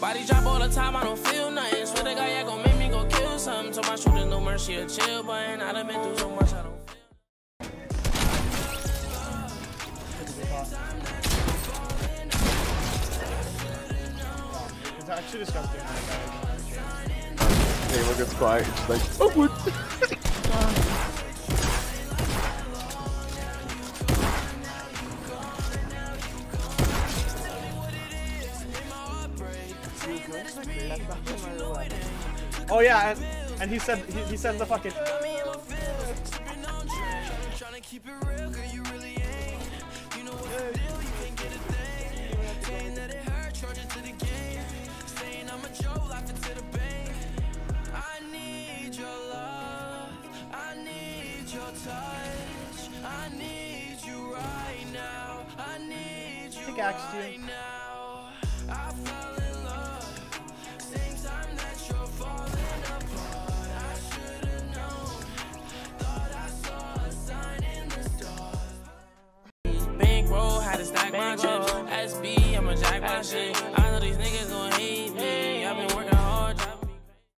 Body drop all the time, I don't feel nothing. Swear to God, yeah, gon' make me go kill something. Till my shooter, no mercy, a chill button. I done been through so much, I don't feel. It's actually disgusting. Hey, look, it's quiet. It's like, oh, what? Oh yeah, and he said the fucking. Pickaxe, dude. SB, I'ma jack my shit. I know these niggas